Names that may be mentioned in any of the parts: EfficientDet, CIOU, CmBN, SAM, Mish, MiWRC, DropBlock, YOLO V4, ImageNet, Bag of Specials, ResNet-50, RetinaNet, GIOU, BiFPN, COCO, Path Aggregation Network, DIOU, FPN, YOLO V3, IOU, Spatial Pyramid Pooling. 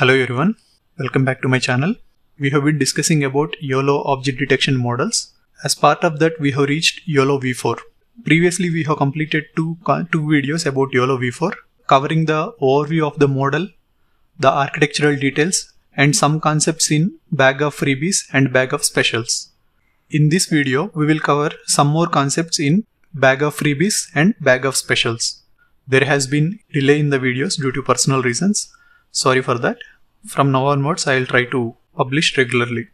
Hello everyone, welcome back to my channel. We have been discussing about YOLO object detection models. As part of that, we have reached YOLO V4. Previously, we have completed two videos about YOLO V4, covering the overview of the model, the architectural details, and some concepts in bag of freebies and bag of specials. In this video, we will cover some more concepts in bag of freebies and bag of specials. There has been delay in the videos due to personal reasons. Sorry for that. From now onwards, I will try to publish regularly.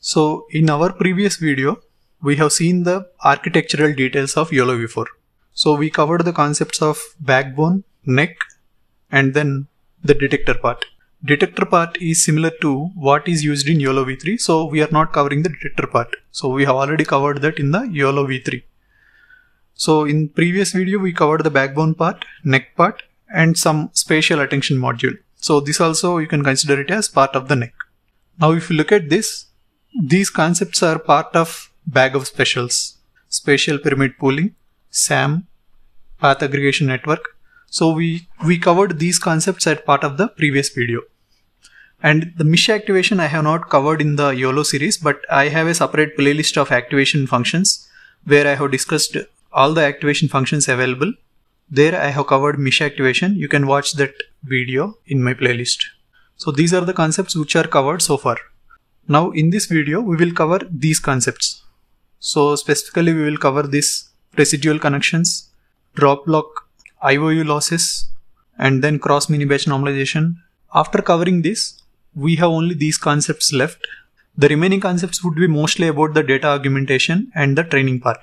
So in our previous video, we have seen the architectural details of YOLO V4. So we covered the concepts of backbone, neck, and then the detector part. Detector part is similar to what is used in YOLO V3. So we are not covering the detector part. So we have already covered that in the YOLO V3. So in previous video, we covered the backbone part, neck part, and some spatial attention module. So this also you can consider it as part of the neck. Now if you look at this, these concepts are part of bag of specials, spatial pyramid pooling, SAM, path aggregation network. So we covered these concepts as part of the previous video. And the Mish activation I have not covered in the YOLO series, but I have a separate playlist of activation functions where I have discussed all the activation functions available. There I have covered Mish activation. You can watch that video in my playlist. So these are the concepts which are covered so far. Now in this video, we will cover these concepts. So specifically, we will cover this residual connections, drop block, IOU losses, and then cross mini batch normalization. After covering this, we have only these concepts left. The remaining concepts would be mostly about the data argumentation and the training part.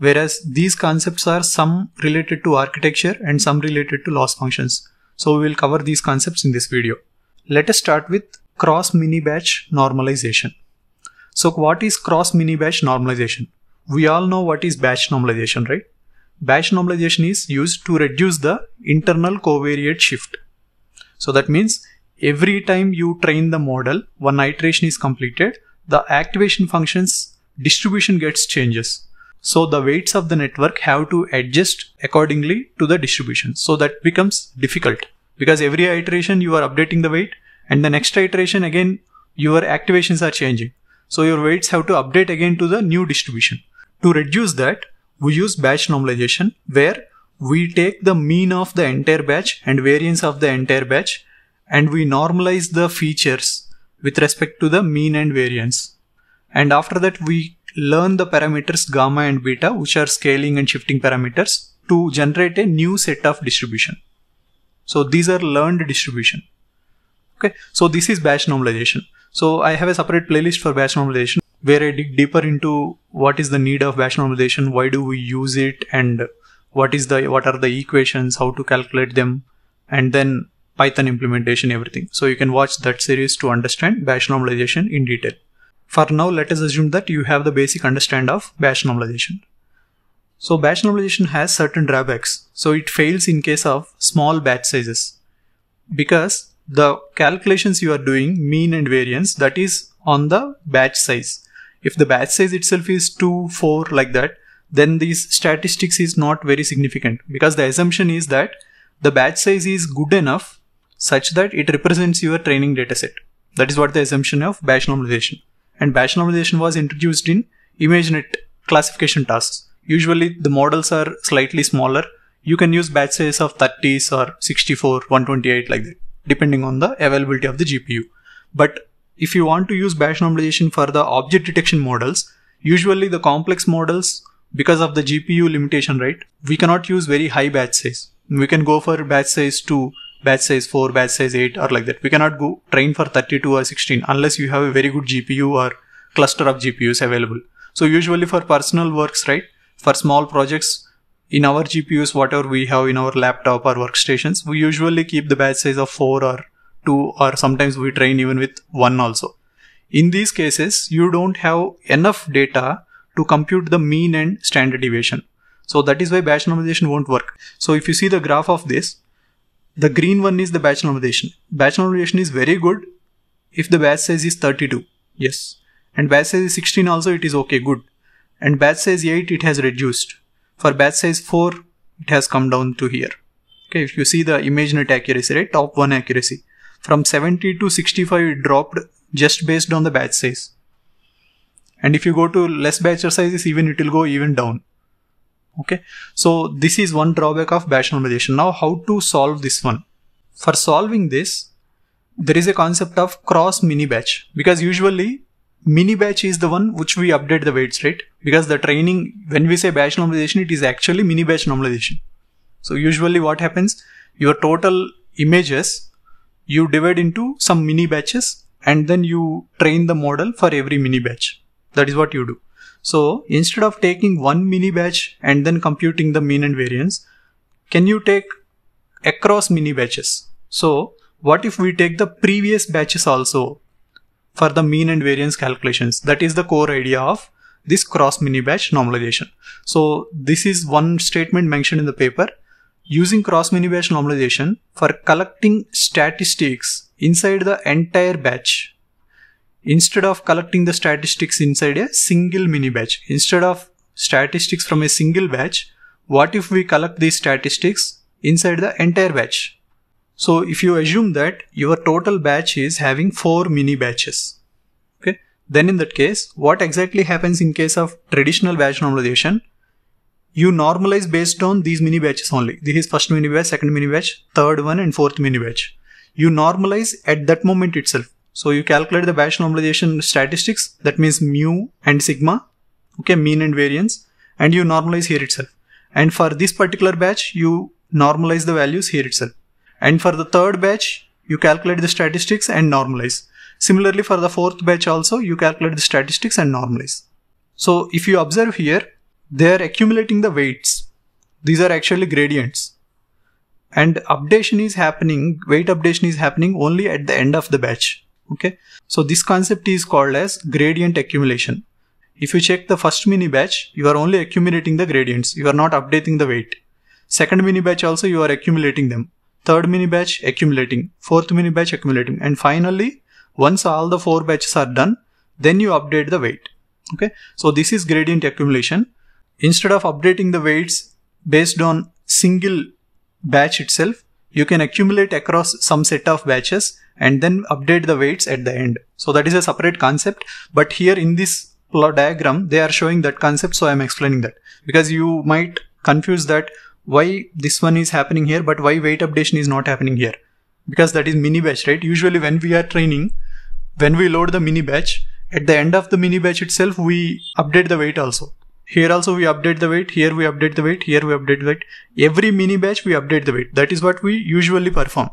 Whereas these concepts are some related to architecture and some related to loss functions. So we will cover these concepts in this video. Let us start with cross mini batch normalization. So what is cross mini batch normalization? We all know what is batch normalization, right? Batch normalization is used to reduce the internal covariate shift. So that means every time you train the model, one iteration is completed, the activation function's distribution gets changes. So the weights of the network have to adjust accordingly to the distribution. So that becomes difficult because every iteration you are updating the weight, and the next iteration again your activations are changing. So your weights have to update again to the new distribution. To reduce that, we use batch normalization where we take the mean of the entire batch and variance of the entire batch, and we normalize the features with respect to the mean and variance. And after that, we learn the parameters gamma and beta, which are scaling and shifting parameters, to generate a new set of distribution. So these are learned distribution. Okay, so this is batch normalization. So I have a separate playlist for batch normalization where I dig deeper into what is the need of batch normalization, why do we use it, and what are the equations, how to calculate them, and then Python implementation, everything. So you can watch that series to understand batch normalization in detail. For now, let us assume that you have the basic understanding of batch normalization. So batch normalization has certain drawbacks. So it fails in case of small batch sizes because the calculations you are doing, mean and variance, that is on the batch size. If the batch size itself is 2, 4 like that, then these statistics is not very significant because the assumption is that the batch size is good enough such that it represents your training dataset. That is what the assumption of batch normalization. And batch normalization was introduced in ImageNet classification tasks. Usually the models are slightly smaller. You can use batch size of 30s or 64, 128 like that, depending on the availability of the GPU. But if you want to use batch normalization for the object detection models, usually the complex models, because of the GPU limitation, right, we cannot use very high batch size. We can go for batch size 2, batch size 4, batch size 8 or like that. We cannot go train for 32 or 16 unless you have a very good GPU or cluster of GPUs available. So usually for personal works, right, for small projects, in our GPUs, whatever we have in our laptop or workstations, we usually keep the batch size of 4 or 2, or sometimes we train even with 1 also. In these cases, you don't have enough data to compute the mean and standard deviation. So that is why batch normalization won't work. So if you see the graph of this, the green one is the batch normalization. Batch normalization is very good if the batch size is 32. Yes. And batch size is 16 also, it is okay, good. And batch size 8, it has reduced. For batch size 4, it has come down to here. Okay, if you see the ImageNet accuracy, right, top 1 accuracy. from 70 to 65 it dropped just based on the batch size. And if you go to less batch sizes, even it will go even down. Okay, so this is one drawback of batch normalization. Now how to solve this one? For solving this, there is a concept of cross mini batch, because usually mini batch is the one which we update the weights, right? Because the training, when we say batch normalization, it is actually mini batch normalization. So usually what happens, your total images you divide into some mini batches and then you train the model for every mini batch. That is what you do. So instead of taking one mini batch and then computing the mean and variance, can you take across mini batches? So what if we take the previous batches also for the mean and variance calculations? That is the core idea of this cross mini batch normalization. So this is one statement mentioned in the paper. Using cross mini batch normalization for collecting statistics inside the entire batch, instead of collecting the statistics inside a single mini batch, instead of statistics from a single batch, what if we collect these statistics inside the entire batch? So if you assume that your total batch is having 4 mini batches, okay, then in that case, what exactly happens in case of traditional batch normalization? You normalize based on these mini batches only. This is first mini batch, second mini batch, third one and fourth mini batch. You normalize at that moment itself. So you calculate the batch normalization statistics, that means mu and sigma, okay, mean and variance, and you normalize here itself. And for this particular batch, you normalize the values here itself. And for the third batch, you calculate the statistics and normalize. Similarly, for the fourth batch also, you calculate the statistics and normalize. So if you observe here, they are accumulating the weights. These are actually gradients. And updation is happening, weight updation is happening only at the end of the batch. Okay, so this concept is called as gradient accumulation. If you check the first mini batch, you are only accumulating the gradients. You are not updating the weight. Second mini batch also you are accumulating them. Third mini batch accumulating. Fourth mini batch accumulating. And finally, once all the 4 batches are done, then you update the weight. Okay, so this is gradient accumulation. Instead of updating the weights based on single batch itself, you can accumulate across some set of batches and then update the weights at the end. So that is a separate concept, but here in this plot diagram, they are showing that concept. So I am explaining that, because you might confuse that why this one is happening here, but why weight updation is not happening here, because that is mini batch, right? Usually when we are training, when we load the mini batch, at the end of the mini batch itself, we update the weight also. Here also we update the weight, here we update the weight, here we update the weight. Every mini batch we update the weight. That is what we usually perform.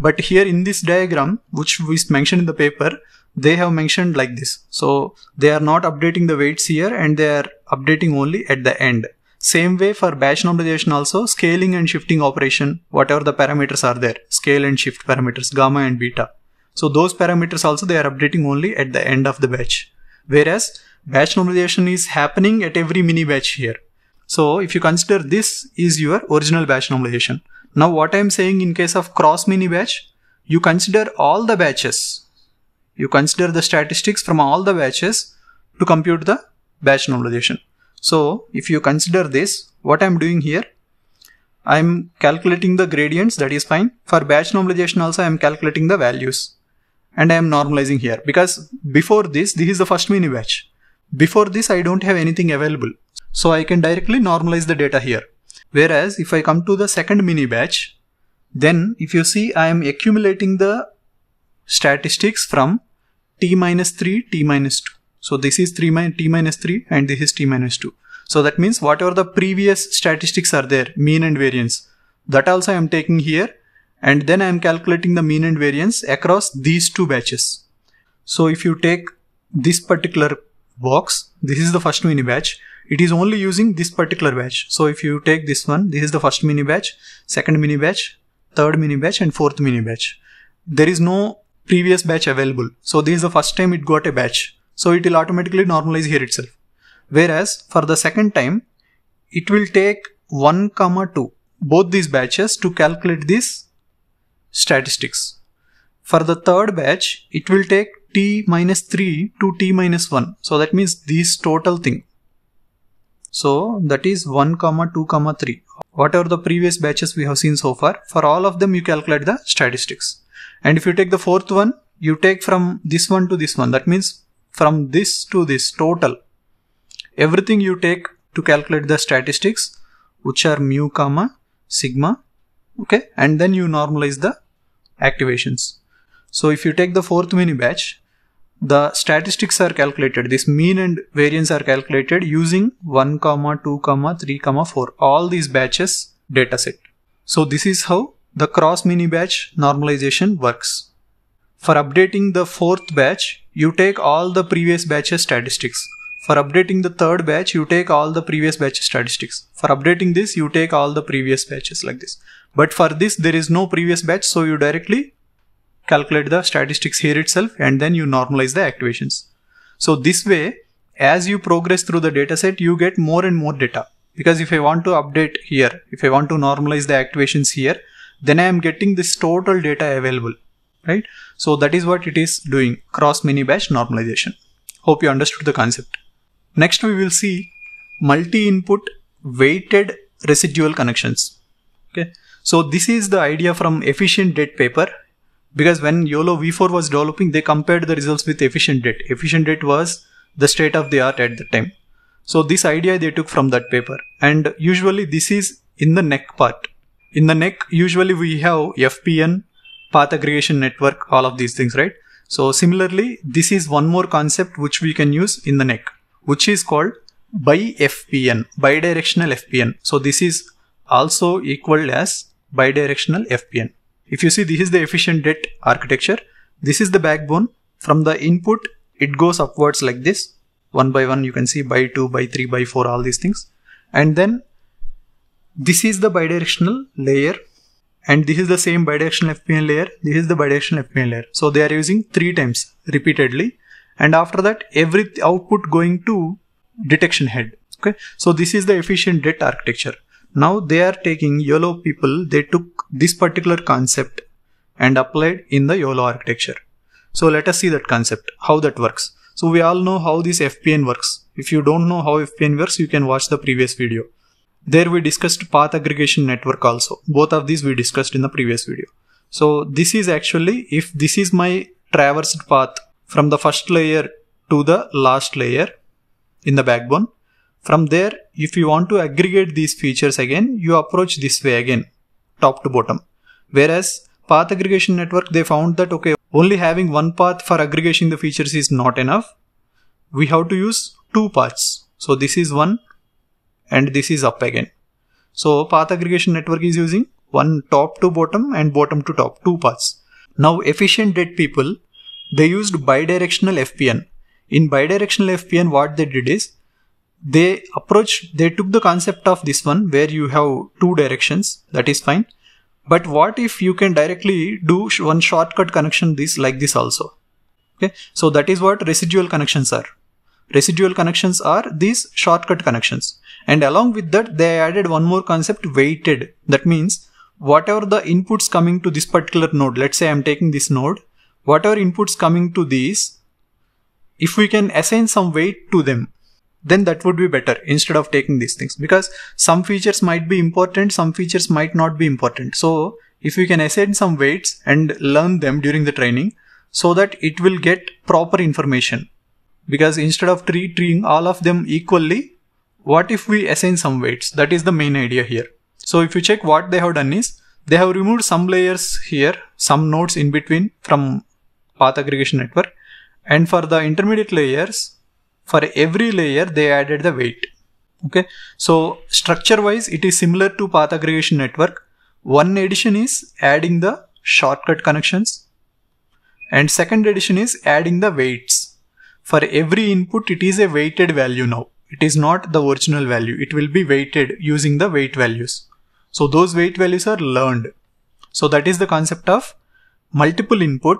But here in this diagram, which is mentioned in the paper, they have mentioned like this. So they are not updating the weights here and they are updating only at the end. Same way for batch normalization also, scaling and shifting operation, whatever the parameters are there, scale and shift parameters, gamma and beta. So those parameters also they are updating only at the end of the batch. Whereas batch normalization is happening at every mini batch here. So if you consider this is your original batch normalization. Now what I am saying in case of cross mini batch, you consider all the batches. You consider the statistics from all the batches to compute the batch normalization. So if you consider this, what I am doing here, I am calculating the gradients, that is fine. For batch normalization also I am calculating the values and I am normalizing here, because before this, this is the first mini batch. Before this I don't have anything available. So I can directly normalize the data here. Whereas if I come to the second mini batch, then if you see I am accumulating the statistics from t-3, t-2. So this is t-3 and this is t-2. So that means whatever the previous statistics are there, mean and variance, that also I am taking here and then I am calculating the mean and variance across these 2 batches. So if you take this particular box, this is the first mini batch. It is only using this particular batch. So if you take this one, this is the first mini batch, second mini batch, third mini batch and fourth mini batch. There is no previous batch available. So this is the first time it got a batch. So it will automatically normalize here itself. Whereas for the second time, it will take 1, 2, both these batches to calculate these statistics. For the third batch, it will take t-3 to t-1. So that means this total thing. So that is 1, 2, 3. Whatever the previous batches we have seen so far, for all of them you calculate the statistics. And if you take the fourth one, you take from this one to this one. That means from this to this total, everything you take to calculate the statistics, which are mu, comma, sigma. Okay. And then you normalize the activations. So if you take the fourth mini batch, the statistics are calculated. This mean and variance are calculated using 1, 2, 3, 4. All these batches dataset. So this is how the cross mini batch normalization works. For updating the fourth batch, you take all the previous batches statistics. For updating the third batch, you take all the previous batch statistics. For updating this, you take all the previous batches like this. But for this, there is no previous batch. So you directly calculate the statistics here itself and then you normalize the activations. So this way, as you progress through the dataset, you get more and more data. Because if I want to update here, if I want to normalize the activations here, then I am getting this total data available, right? So that is what it is doing, cross mini batch normalization. Hope you understood the concept. Next, we will see multi-input weighted residual connections. Okay. So this is the idea from EfficientDet paper. Because when YOLO V4 was developing, they compared the results with EfficientDet. EfficientDet was the state of the art at the time. So this idea they took from that paper. And usually this is in the neck part. In the neck, usually we have FPN, Path Aggregation Network, all of these things, right? So similarly, this is one more concept which we can use in the neck, which is called BiFPN, bidirectional FPN. So this is also equal as bidirectional FPN. If you see, this is the EfficientDet architecture. This is the backbone. From the input, it goes upwards like this. One by one, you can see by 2, by 3, by 4, all these things. And then this is the bidirectional layer. And this is the same bidirectional FPN layer. This is the bidirectional FPN layer. So they are using 3 times repeatedly. And after that, every output going to detection head. Okay. So this is the EfficientDet architecture. Now they are taking YOLO people, they took this particular concept and applied in the YOLO architecture. So let us see that concept, how that works. So we all know how this FPN works. If you don't know how FPN works, you can watch the previous video. There we discussed path aggregation network also. Both of these we discussed in the previous video. So this is actually, if this is my traversed path from the first layer to the last layer in the backbone. From there, if you want to aggregate these features again, you approach this way again, top to bottom. Whereas path aggregation network, they found that, okay, only having one path for aggregating the features is not enough. We have to use 2 paths. So this is one and this is up again. So path aggregation network is using one top to bottom and bottom to top, 2 paths. Now EfficientDet people, they used bidirectional FPN. In bidirectional FPN, what they did is, they took the concept of this one where you have 2 directions, that is fine. But what if you can directly do one shortcut connection this like this also? Okay. So that is what residual connections are. Residual connections are these shortcut connections. And along with that, they added one more concept, weighted. That means whatever the inputs coming to this particular node, let's say I'm taking this node, whatever inputs coming to these, if we can assign some weight to them, then that would be better instead of taking these things, because some features might be important, some features might not be important. So if we can assign some weights and learn them during the training so that it will get proper information, because instead of treating all of them equally, what if we assign some weights? That is the main idea here. So if you check what they have done is, they have removed some layers here, some nodes in between from path aggregation network, and for the intermediate layers, for every layer, they added the weight. Okay. So structure wise, it is similar to path aggregation network. One addition is adding the shortcut connections. And second addition is adding the weights. For every input, it is a weighted value now. It is not the original value. It will be weighted using the weight values. So those weight values are learned. So that is the concept of multiple input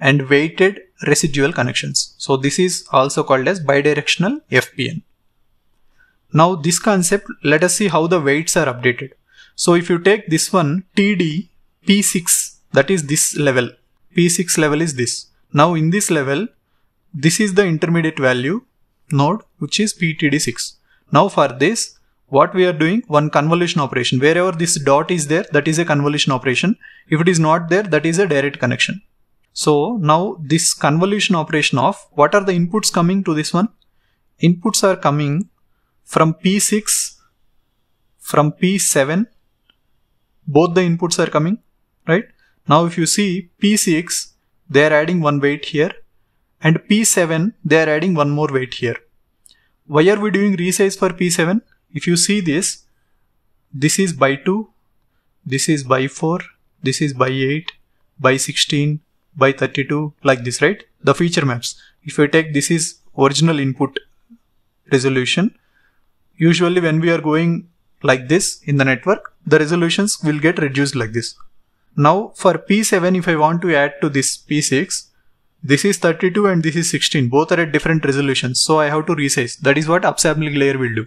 and weighted residual connections. So this is also called as bidirectional FPN. Now this concept, let us see how the weights are updated. So if you take this one, TD P6, that is this level. P6 level is this. Now in this level, this is the intermediate value node, which is PTD6. Now for this, what we are doing? One convolution operation. Wherever this dot is there, that is a convolution operation. If it is not there, that is a direct connection. So now this convolution operation of, what are the inputs coming to this one? Inputs are coming from P6, from P7, both the inputs are coming, right? Now if you see P6, they are adding one weight here, and P7, they are adding one more weight here. Why are we doing resize for P7? If you see this, this is by 2, this is by 4, this is by 8, by 16, by 32, like this, right? The feature maps. If you take this is original input resolution, usually when we are going like this in the network, the resolutions will get reduced like this. Now for P7, if I want to add to this P6, this is 32 and this is 16. Both are at different resolutions. So I have to resize. That is what upsampling layer will do.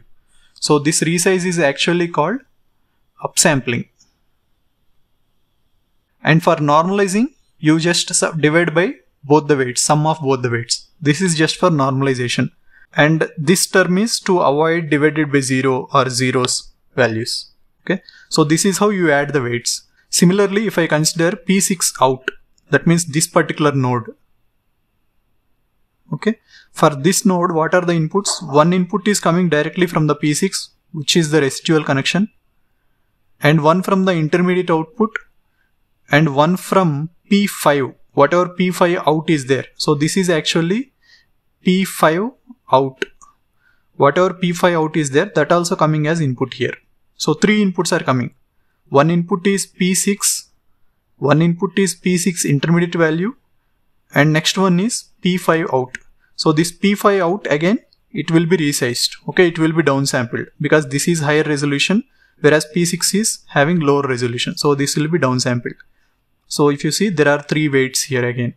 So this resize is actually called upsampling. And for normalizing, you just divide by both the weights, sum of both the weights. This is just for normalization. And this term is to avoid divided by 0 or zeros values. Okay. So this is how you add the weights. Similarly, if I consider P6 out, that means this particular node. Okay. For this node, what are the inputs? One input is coming directly from the P6, which is the residual connection, and one from the intermediate output, and one from P5, whatever P5 out is there. So this is actually P5 out. Whatever P5 out is there, that also coming as input here. So three inputs are coming. One input is P6, one input is P6 intermediate value, and next one is P5 out. So this P5 out again, it will be resized. Okay, it will be downsampled because this is higher resolution, whereas P6 is having lower resolution. So this will be downsampled. So if you see, there are three weights here again,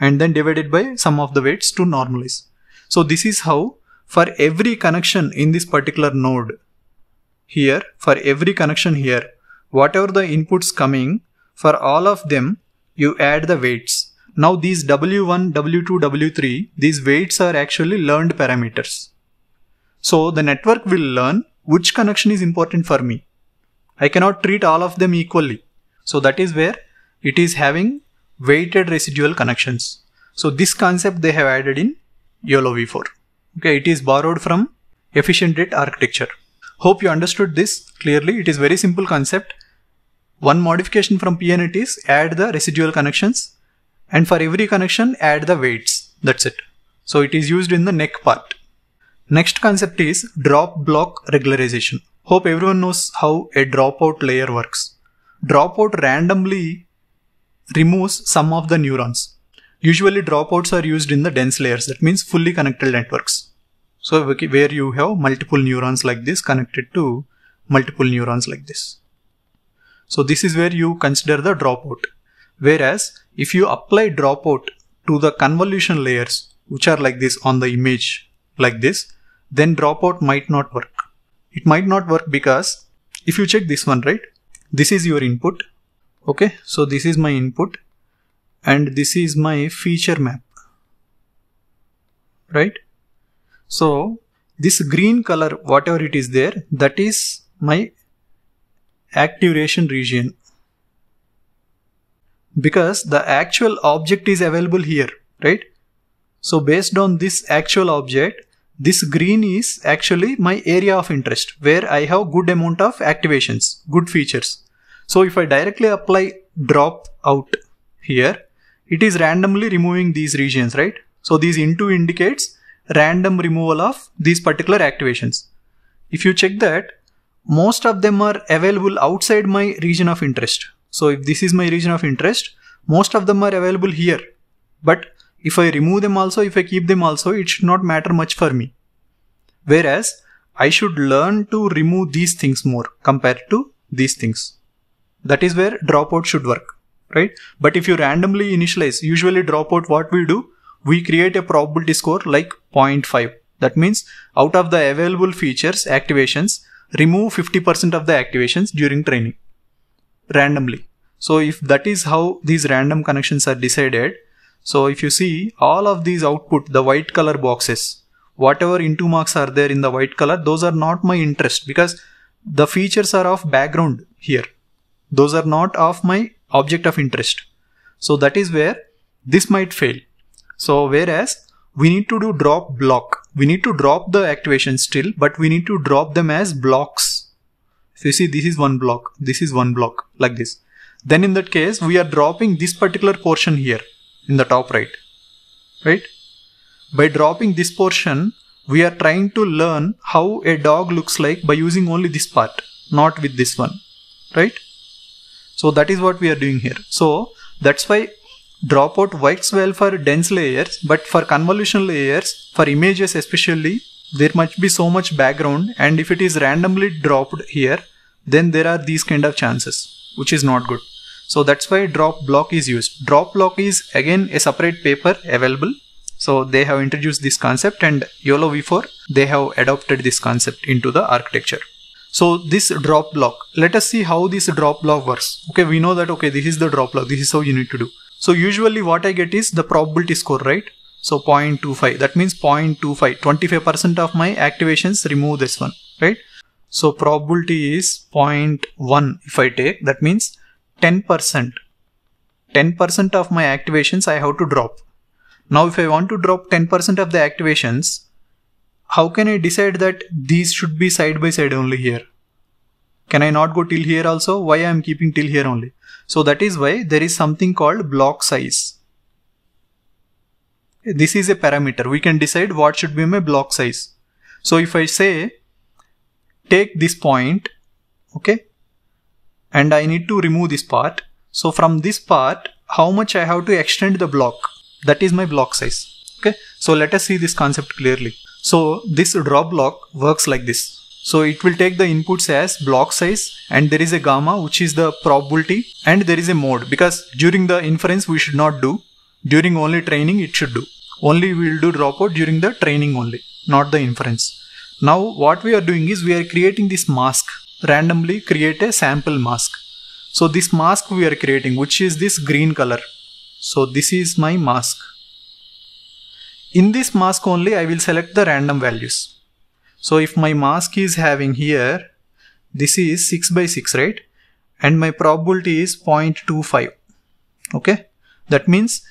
and then divided by sum of the weights to normalize. So this is how for every connection in this particular node here, for every connection here, whatever the inputs coming, for all of them, you add the weights. Now these W1, W2, W3, these weights are actually learned parameters. So the network will learn which connection is important for me. I cannot treat all of them equally. So that is where it is having weighted residual connections. So this concept they have added in YOLO V4. Okay, it is borrowed from EfficientDet architecture. Hope you understood this clearly. It is very simple concept. One modification from PNet is add the residual connections, and for every connection add the weights. That's it. So it is used in the neck part. Next concept is drop block regularization. Hope everyone knows how a dropout layer works. Dropout randomly removes some of the neurons. Usually dropouts are used in the dense layers. That means fully connected networks. So where you have multiple neurons like this connected to multiple neurons like this. So this is where you consider the dropout. Whereas if you apply dropout to the convolution layers, which are like this on the image like this, then dropout might not work. It might not work because if you check this one, right? This is your input. Okay, so this is my input and this is my feature map, right? So this green color, whatever it is there, that is my activation region, because the actual object is available here, right? So based on this actual object, this green is actually my area of interest where I have good amount of activations, good features. So if I directly apply drop out here, it is randomly removing these regions, right? So these into indicates random removal of these particular activations. If you check that, most of them are available outside my region of interest. So if this is my region of interest, most of them are available here. But if I remove them also, if I keep them also, it should not matter much for me. Whereas I should learn to remove these things more compared to these things. That is where dropout should work, right? But if you randomly initialize, usually dropout, what we do, we create a probability score like 0.5. That means out of the available features, activations, remove 50% of the activations during training randomly. So if that is how these random connections are decided. So if you see all of these output, the white color boxes, whatever into marks are there in the white color, those are not my interest because the features are of background here. Those are not of my object of interest. So that is where this might fail. So whereas we need to do drop block. We need to drop the activation still, but we need to drop them as blocks. So you see, this is one block. This is one block like this. Then in that case, we are dropping this particular portion here in the top right, right? By dropping this portion, we are trying to learn how a dog looks like by using only this part, not with this one, right? So that is what we are doing here. So that's why dropout works well for dense layers, but for convolution layers, for images especially, there must be so much background, and if it is randomly dropped here, then there are these kind of chances, which is not good. So that's why drop block is used. Drop block is again a separate paper available. So they have introduced this concept, and YOLO V4, they have adopted this concept into the architecture. So this drop block, let us see how this drop block works. Okay, we know that, okay, this is the drop block. This is how you need to do. So usually what I get is the probability score, right? So 0.25, that means 0.25, 25% of my activations remove this one, right? So probability is 0.1 if I take, that means 10%. 10% of my activations I have to drop. Now if I want to drop 10% of the activations, how can I decide that these should be side by side only here? Can I not go till here also? Why I am keeping till here only? So that is why there is something called block size. This is a parameter. We can decide what should be my block size. So if I say, take this point, okay, and I need to remove this part. So from this part, how much I have to extend the block? That is my block size. Okay. So let us see this concept clearly. So this drop block works like this. So it will take the inputs as block size, and there is a gamma, which is the probability, and there is a mode, because during the inference we should not do. During only training it should do. Only we will do dropout during the training only, not the inference. Now what we are doing is we are creating this mask. Randomly create a sample mask. So this mask we are creating, which is this green color. So this is my mask. In this mask only, I will select the random values. So if my mask is having here, this is 6 by 6, right? And my probability is 0.25. Okay. That means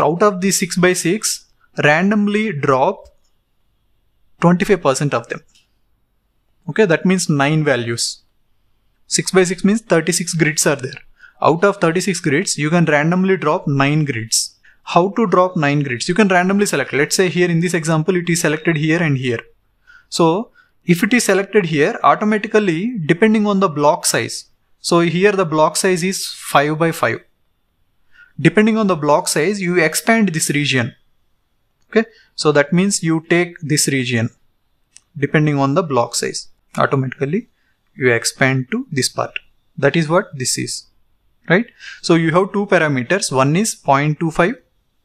out of the 6 by 6, randomly drop 25% of them. Okay. That means 9 values. 6 by 6 means 36 grids are there. Out of 36 grids, you can randomly drop 9 grids. How to drop 9 grids? You can randomly select. Let's say here in this example, it is selected here and here. So if it is selected here, automatically depending on the block size. So here the block size is 5 by 5. Depending on the block size, you expand this region. Okay. So that means you take this region depending on the block size. Automatically you expand to this part. That is what this is. Right? So you have two parameters. One is 0.25,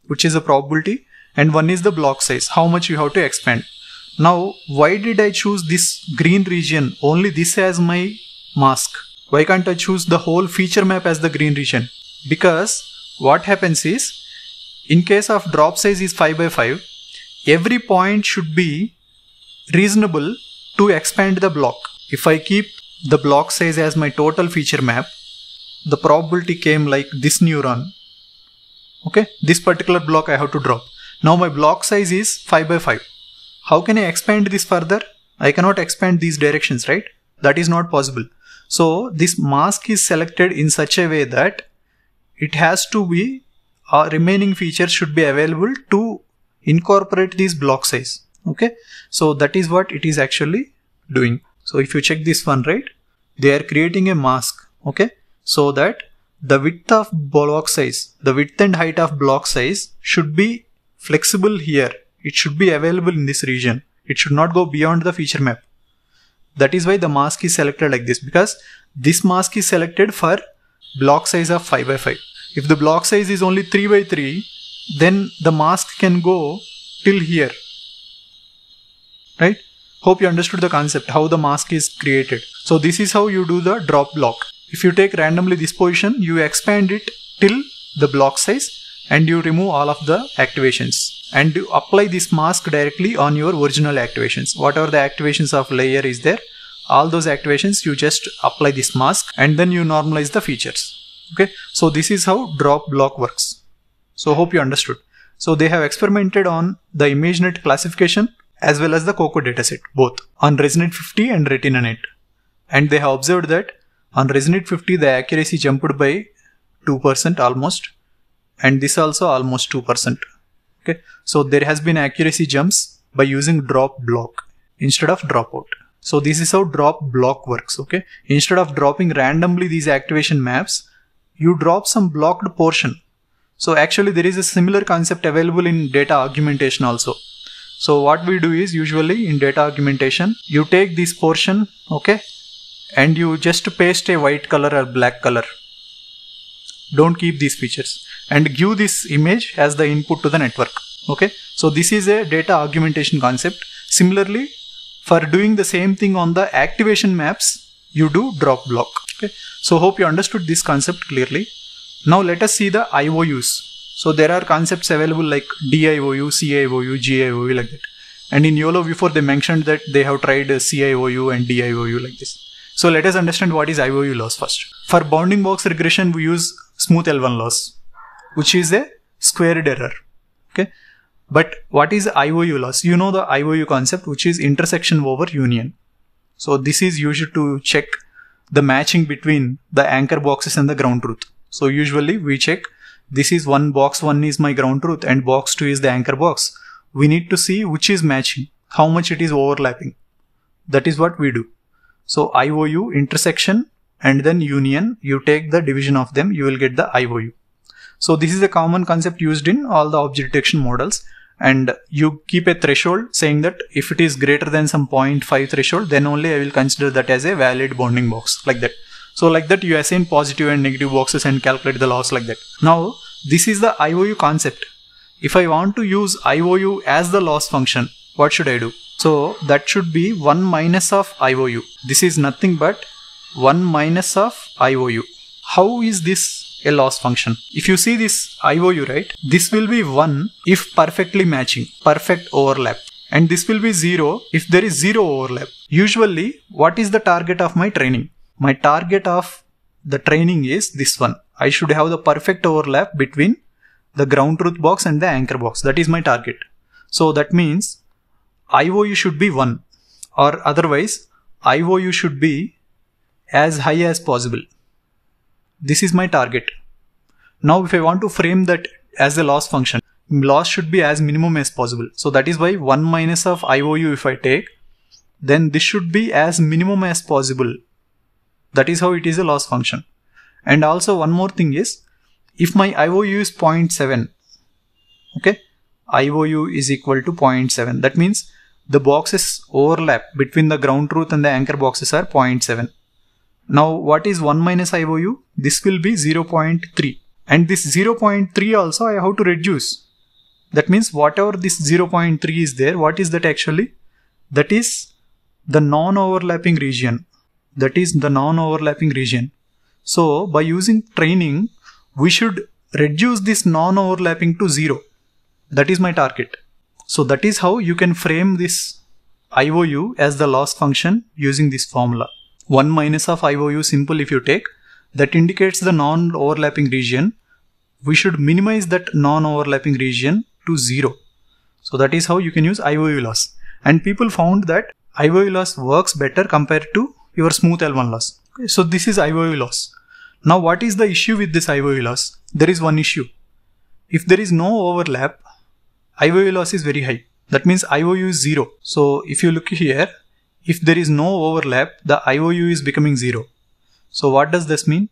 which is a probability, and one is the block size, how much you have to expand. Now, why did I choose this green region, only this as my mask? Why can't I choose the whole feature map as the green region? Because what happens is, in case of drop size is 5 by 5, every point should be reasonable to expand the block. If I keep the block size as my total feature map, the probability came like this neuron. Okay, this particular block I have to drop. Now my block size is 5 by 5. How can I expand this further? I cannot expand these directions, right? That is not possible. So this mask is selected in such a way that it has to be, remaining features should be available to incorporate this block size. Okay, so that is what it is actually doing. So if you check this one, right, they are creating a mask. Okay. So that the width of block size, the width and height of block size should be flexible here. It should be available in this region. It should not go beyond the feature map. That is why the mask is selected like this, because this mask is selected for block size of 5 by 5. If the block size is only 3 by 3, then the mask can go till here. Right? Hope you understood the concept, how the mask is created. So this is how you do the drop block. If you take randomly this position, you expand it till the block size, and you remove all of the activations and you apply this mask directly on your original activations. Whatever the activations of layer is there, all those activations you just apply this mask and then you normalize the features. Okay, so this is how drop block works. So hope you understood. So they have experimented on the ImageNet classification as well as the COCO dataset, both on ResNet-50 and RetinaNet. And they have observed that on ResNet-50 the accuracy jumped by 2% almost, and this also almost 2%. Okay, so there has been accuracy jumps by using drop block instead of dropout. So this is how drop block works. Okay, instead of dropping randomly these activation maps, you drop some blocked portion. So actually there is a similar concept available in data augmentation also. So what we do is, usually in data augmentation, you take this portion, okay, and you just paste a white color or black color. Don't keep these features and give this image as the input to the network. Okay, so this is a data augmentation concept. Similarly, for doing the same thing on the activation maps, you do drop block. Okay, so hope you understood this concept clearly. Now let us see the IOUs. So there are concepts available like DIOU, CIOU, GIOU like that. And in YOLO V4 they mentioned that they have tried CIOU and DIOU like this. So let us understand what is IOU loss first. For bounding box regression we use smooth L1 loss, which is a squared error. Okay, but what is IOU loss? You know the IOU concept, which is intersection over union. So this is used to check the matching between the anchor boxes and the ground truth. So usually we check this is one box, one is my ground truth and box two is the anchor box. We need to see which is matching, how much it is overlapping. That is what we do. So IOU, intersection and then union, you take the division of them, you will get the IOU. So this is a common concept used in all the object detection models, and you keep a threshold saying that if it is greater than some 0.5 threshold, then only I will consider that as a valid bounding box, like that. So like that you assign positive and negative boxes and calculate the loss like that. Now this is the IOU concept. If I want to use IOU as the loss function, what should I do? So that should be 1 minus of IOU. This is nothing but 1 minus of IOU. How is this a loss function? If you see this IOU, right, this will be 1 if perfectly matching, perfect overlap, and this will be 0 if there is zero overlap. Usually what is the target of my training? My target of the training is this one. I should have the perfect overlap between the ground truth box and the anchor box. That is my target. So that means IOU should be 1, or otherwise IOU should be as high as possible. This is my target. Now if I want to frame that as a loss function, loss should be as minimum as possible. So that is why 1 minus of IOU if I take, then this should be as minimum as possible. That is how it is a loss function. And also one more thing is, if my IOU is 0.7, okay, IOU is equal to 0.7. That means the boxes overlap between the ground truth and the anchor boxes are 0.7. Now what is 1 minus IOU? This will be 0.3, and this 0.3 also I have to reduce. That means whatever this 0.3 is there, what is that actually? That is the non-overlapping region. That is the non-overlapping region. So by using training, we should reduce this non-overlapping to 0. That is my target. So that is how you can frame this IOU as the loss function using this formula. 1 minus of IOU simple if you take, that indicates the non-overlapping region. We should minimize that non-overlapping region to 0. So that is how you can use IOU loss. And people found that IOU loss works better compared to your smooth L1 loss. Okay, so this is IOU loss. Now what is the issue with this IOU loss? There is one issue. If there is no overlap, IOU loss is very high. That means IOU is 0. So if you look here, if there is no overlap, the IOU is becoming 0. So what does this mean?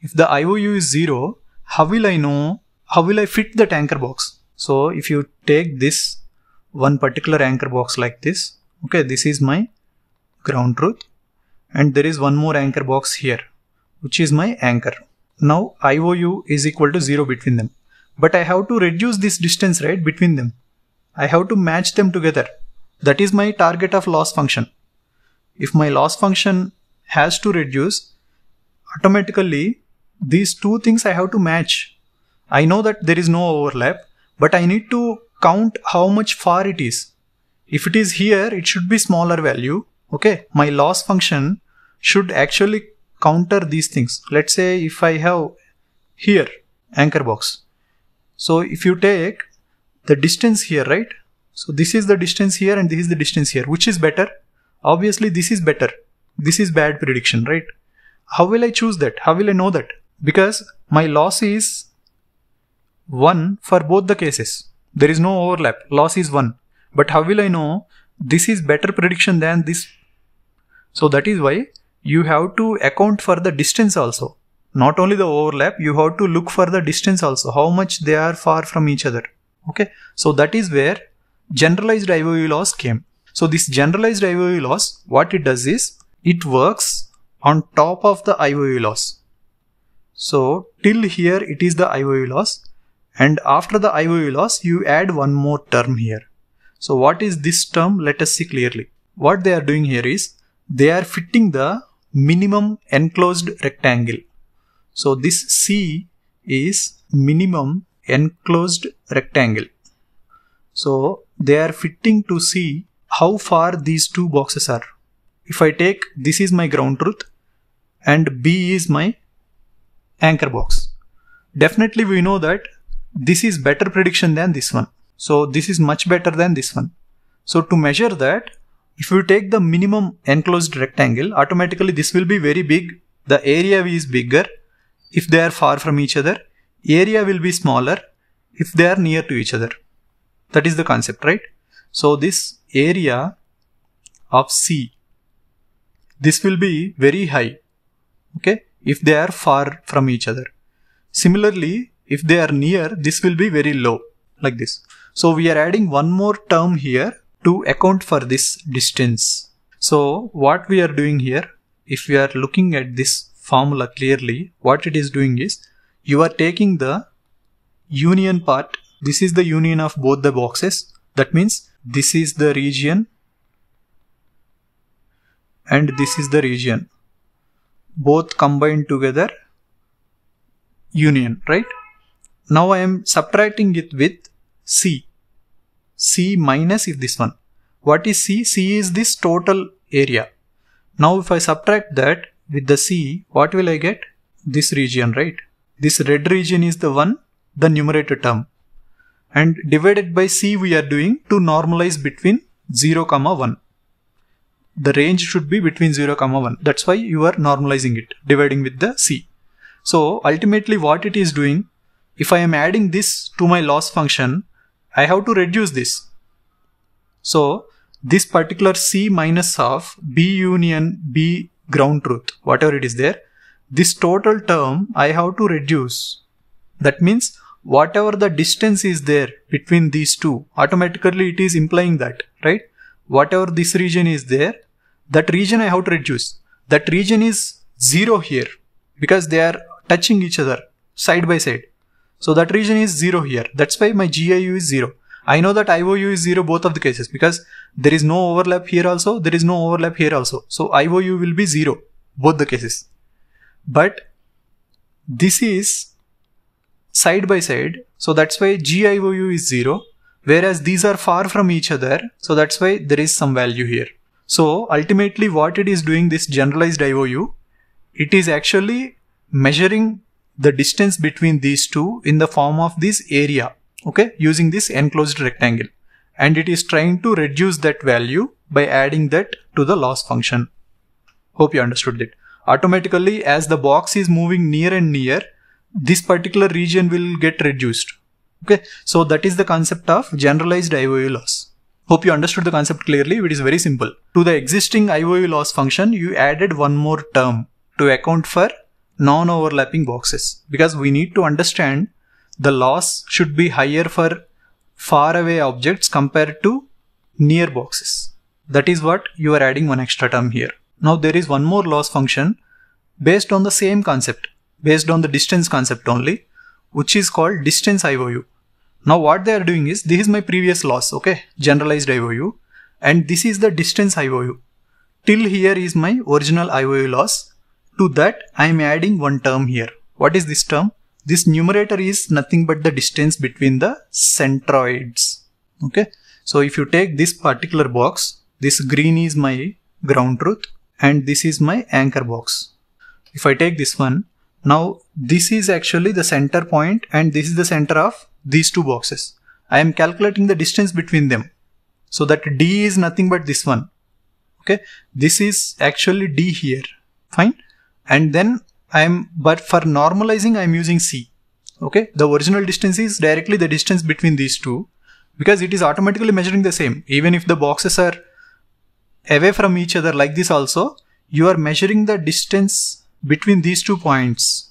If the IOU is 0, how will I know, how will I fit that anchor box? So if you take this one particular anchor box like this, okay, this is my ground truth, and there is one more anchor box here, which is my anchor. Now IOU is equal to 0 between them, but I have to reduce this distance, right, between them. I have to match them together. That is my target of loss function. If my loss function has to reduce, automatically these two things I have to match. I know that there is no overlap, but I need to count how much far it is. If it is here, it should be smaller value. Okay, my loss function should actually counter these things. Let's say if I have here anchor box. So if you take the distance here, right? So this is the distance here and this is the distance here. Which is better? Obviously this is better. This is bad prediction, right? How will I choose that? How will I know that? Because my loss is 1 for both the cases. There is no overlap. Loss is 1. But how will I know this is better prediction than this? So that is why you have to account for the distance also. Not only the overlap, you have to look for the distance also. How much they are far from each other. Okay. So that is where generalized IOU loss came. So this generalized IOU loss, what it does is, it works on top of the IOU loss. So till here it is the IOU loss. And after the IOU loss, you add one more term here. So what is this term? Let us see clearly. What they are doing here is, they are fitting the minimum enclosed rectangle. So this C is minimum enclosed rectangle. So they are fitting to see how far these two boxes are. If I take, this is my ground truth and B is my anchor box. Definitely we know that this is better prediction than this one. So this is much better than this one. So to measure that, if you take the minimum enclosed rectangle, automatically this will be very big. The area is bigger if they are far from each other. Area will be smaller if they are near to each other. That is the concept, right? So this area of C, this will be very high, okay, if they are far from each other. Similarly, if they are near, this will be very low, like this. So we are adding one more term here to account for this distance. So what we are doing here, if we are looking at this formula clearly, what it is doing is, you are taking the union part. This is the union of both the boxes. That means this is the region and this is the region. Both combined together, union, right? Now I am subtracting it with C. C minus is this one. What is C? C is this total area. Now if I subtract that with the C, what will I get? This region, right? This red region is the one, the numerator term. And divided by C we are doing to normalize between 0, 1. The range should be between 0, 1. That's why you are normalizing it, dividing with the C. So ultimately what it is doing, if I am adding this to my loss function, I have to reduce this. So this particular C minus of B union B ground truth, whatever it is there, this total term I have to reduce. That means whatever the distance is there between these two, automatically it is implying that, right? Whatever this region is there, that region I have to reduce. That region is 0 here because they are touching each other side by side. So that region is 0 here. That's why my GIU is 0. I know that IOU is 0 both of the cases because there is no overlap here also. There is no overlap here also. So IOU will be 0 both the cases. But this is side by side. So that's why GIOU is 0. Whereas these are far from each other. So that's why there is some value here. So ultimately what it is doing, this generalized IOU, it is actually measuring the distance between these two in the form of this area, okay, using this enclosed rectangle. And it is trying to reduce that value by adding that to the loss function. Hope you understood that. Automatically, as the box is moving near and near, this particular region will get reduced. Okay, so that is the concept of generalized IOU loss. Hope you understood the concept clearly. It is very simple. To the existing IOU loss function, you added one more term to account for non-overlapping boxes, because we need to understand the loss should be higher for far away objects compared to near boxes. That is what you are adding one extra term here. Now there is one more loss function based on the same concept, based on the distance concept only, which is called distance IOU. Now what they are doing is, this is my previous loss, okay, generalized IOU, and this is the distance IOU. Till here is my original IOU loss. To that I am adding one term here. What is this term? This numerator is nothing but the distance between the centroids. Okay. So if you take this particular box, this green is my ground truth and this is my anchor box. If I take this one, now this is actually the center point and this is the center of these two boxes. I am calculating the distance between them. So that D is nothing but this one. Okay. This is actually D here. Fine. And then but for normalizing, I am using C. Okay. The original distance is directly the distance between these two, because it is automatically measuring the same. Even if the boxes are away from each other like this also, you are measuring the distance between these two points.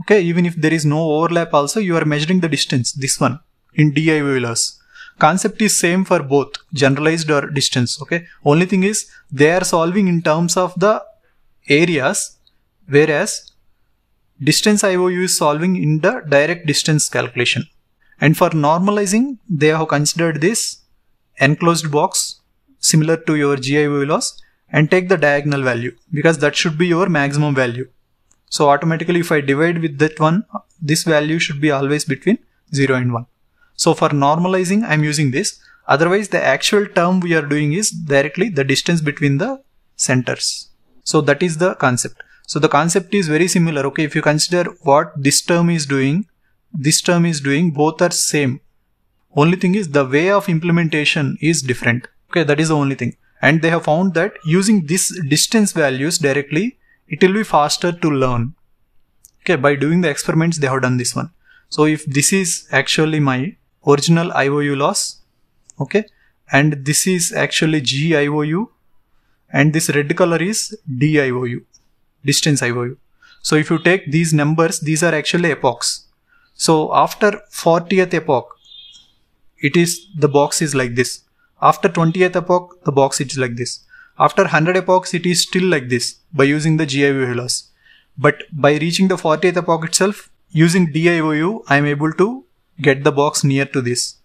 Okay. Even if there is no overlap also, you are measuring the distance, this one in DIOU loss. Concept is same for both generalized or distance. Okay. Only thing is they are solving in terms of the areas, whereas distance IOU is solving in the direct distance calculation. And for normalizing, they have considered this enclosed box similar to your GIOU loss and take the diagonal value, because that should be your maximum value. So automatically if I divide with that one, this value should be always between 0 and 1. So for normalizing, I'm using this. Otherwise, the actual term we are doing is directly the distance between the centers. So that is the concept. So the concept is very similar. Okay, if you consider what this term is doing, both are same. Only thing is the way of implementation is different. Okay, that is the only thing. And they have found that using this distance values directly, it will be faster to learn. Okay, by doing the experiments, they have done this one. So if this is actually my original IOU loss, okay, and this is actually GIOU, and this red color is DIOU. Distance IOU. So if you take these numbers, these are actually epochs. So after 40th epoch, it is the box is like this. After 20th epoch, the box is like this. After 100 epochs, it is still like this by using the GIOU loss. But by reaching the 40th epoch itself, using DIOU, I am able to get the box near to this.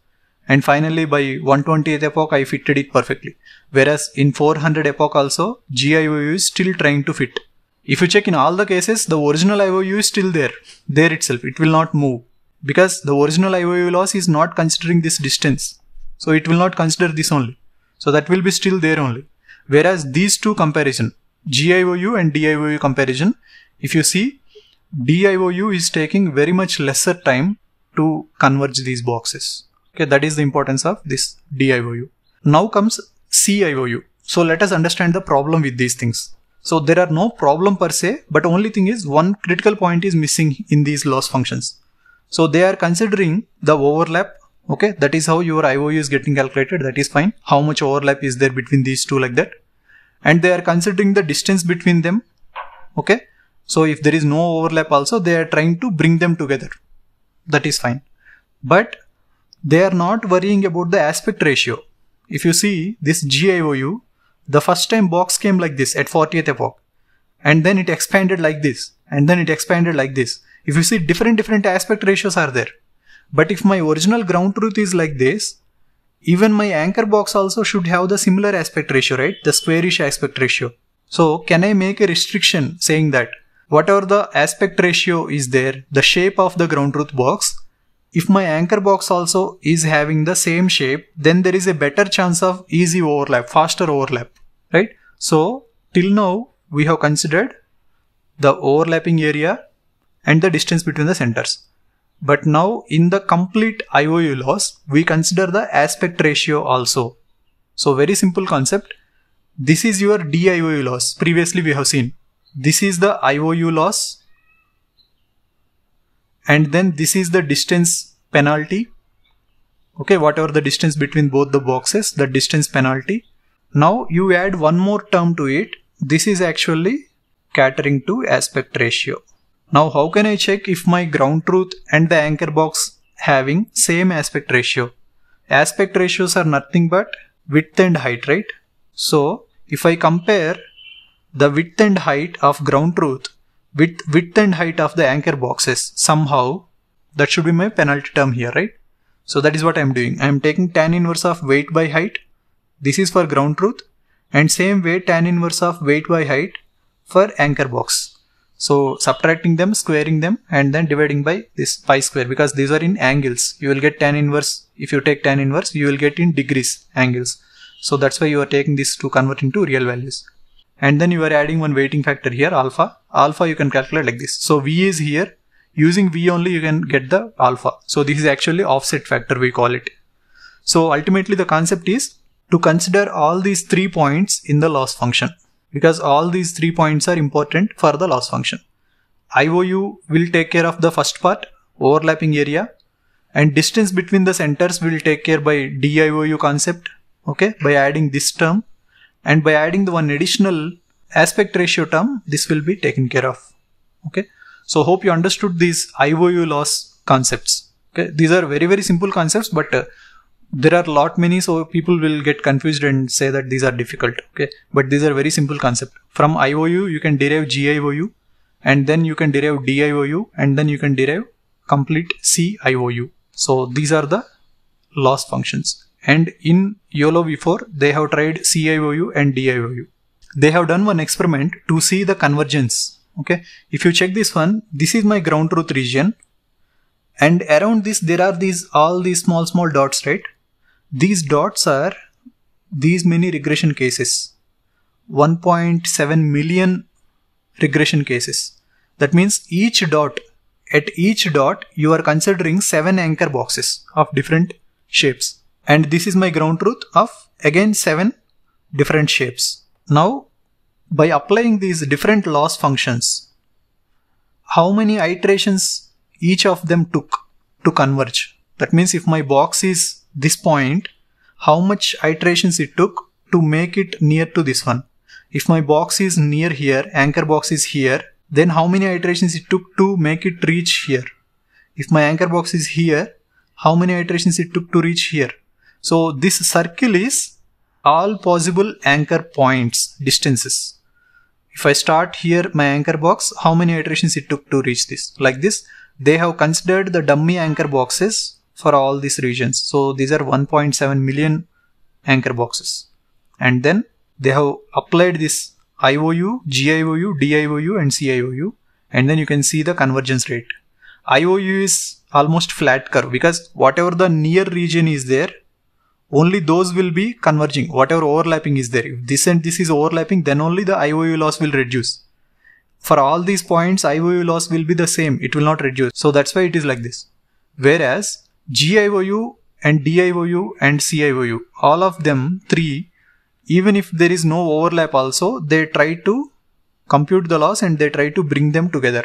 And finally, by 120th epoch, I fitted it perfectly. Whereas in 400 epoch also, GIOU is still trying to fit. If you check in all the cases, the original IOU is still there itself. It will not move because the original IOU loss is not considering this distance. So it will not consider this only. So that will be still there only. Whereas these two comparison, GIOU and DIOU comparison, if you see, DIOU is taking very much lesser time to converge these boxes. Okay, that is the importance of this DIOU. Now comes CIOU. So let us understand the problem with these things. So there are no problem per se, but only thing is one critical point is missing in these loss functions. So they are considering the overlap. Okay, that is how your IOU is getting calculated. That is fine. How much overlap is there between these two like that. And they are considering the distance between them. Okay, so if there is no overlap also, they are trying to bring them together. That is fine. But they are not worrying about the aspect ratio. If you see this GIOU, the first time box came like this at 40th epoch, and then it expanded like this, and then it expanded like this. If you see, different aspect ratios are there. But if my original ground truth is like this, even my anchor box also should have the similar aspect ratio, right? The squarish aspect ratio. So can I make a restriction saying that whatever the aspect ratio is there, the shape of the ground truth box, if my anchor box also is having the same shape, then there is a better chance of easy overlap, faster overlap, right? So till now we have considered the overlapping area and the distance between the centers. But now in the complete IOU loss, we consider the aspect ratio also. So very simple concept. This is your DIOU loss. Previously we have seen this is the IOU loss. And then this is the distance penalty. Okay, whatever the distance between both the boxes, the distance penalty. Now you add one more term to it. This is actually catering to aspect ratio. Now how can I check if my ground truth and the anchor box having same aspect ratio? Aspect ratios are nothing but width and height, right? So if I compare the width and height of ground truth with width and height of the anchor boxes, somehow that should be my penalty term here, right? So that is what I am doing. I am taking tan inverse of weight by height. This is for ground truth, and same way tan inverse of weight by height for anchor box. So subtracting them, squaring them, and then dividing by this pi square, because these are in angles. You will get tan inverse. If you take tan inverse, you will get in degrees, angles. So that's why you are taking this to convert into real values. And then you are adding one weighting factor here, alpha. Alpha you can calculate like this. So V is here. Using V only you can get the alpha. So this is actually offset factor, we call it. So ultimately the concept is to consider all these 3 points in the loss function, because all these 3 points are important for the loss function. IOU will take care of the first part, overlapping area, and distance between the centers will take care by DIOU concept, okay, by adding this term, and by adding the one additional aspect ratio term, this will be taken care of, okay. So hope you understood these IOU loss concepts, okay. These are very simple concepts, but there are many, so people will get confused and say that these are difficult, okay. But these are very simple concept. From IOU you can derive GIOU, and then you can derive DIOU, and then you can derive complete CIOU. So these are the loss functions, and in YOLO V4 they have tried CIOU and DIOU. They have done one experiment to see the convergence, okay. If you check this one, this is my ground truth region, and around this there are all these small dots, right? These dots are these many regression cases, 1.7 million regression cases. That means at each dot you are considering 7 anchor boxes of different shapes, and this is my ground truth of again 7 different shapes. Now by applying these different loss functions, how many iterations each of them took to converge? That means if my box is this point, how much iterations it took to make it near to this one. If my box is near here, anchor box is here, then how many iterations it took to make it reach here. If my anchor box is here, how many iterations it took to reach here. So this circle is all possible anchor points, distances. If I start here my anchor box, how many iterations it took to reach this. Like this, they have considered the dummy anchor boxes for all these regions. So these are 1.7 million anchor boxes. And then they have applied this IOU, GIOU, DIOU and CIOU. And then you can see the convergence rate. IOU is almost flat curve, because whatever the near region is there, only those will be converging. Whatever overlapping is there, if this and this is overlapping, then only the IOU loss will reduce. For all these points, IOU loss will be the same. It will not reduce. So that's why it is like this. Whereas GIOU and DIOU and CIOU, all of them three, even if there is no overlap also, they try to compute the loss and they try to bring them together.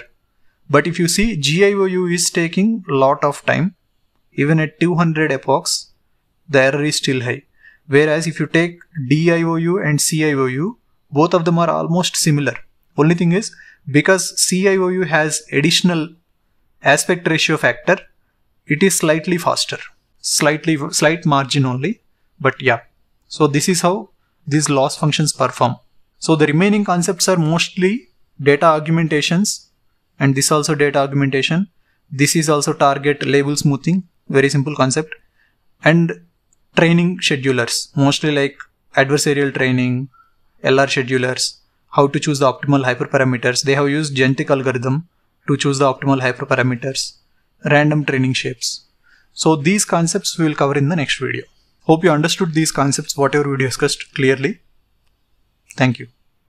But if you see, GIOU is taking lot of time. Even at 200 epochs, the error is still high. Whereas if you take DIOU and CIOU, both of them are almost similar. Only thing is, because CIOU has additional aspect ratio factor, it is slightly faster, slight margin only, but yeah. So this is how these loss functions perform. So the remaining concepts are mostly data argumentations, and this also data argumentation. This is also target label smoothing, very simple concept, and training schedulers, mostly like adversarial training, LR schedulers, how to choose the optimal hyperparameters. They have used genetic algorithm to choose the optimal hyperparameters. Random training shapes. So these concepts we will cover in the next video. Hope you understood these concepts, whatever we discussed, clearly. Thank you.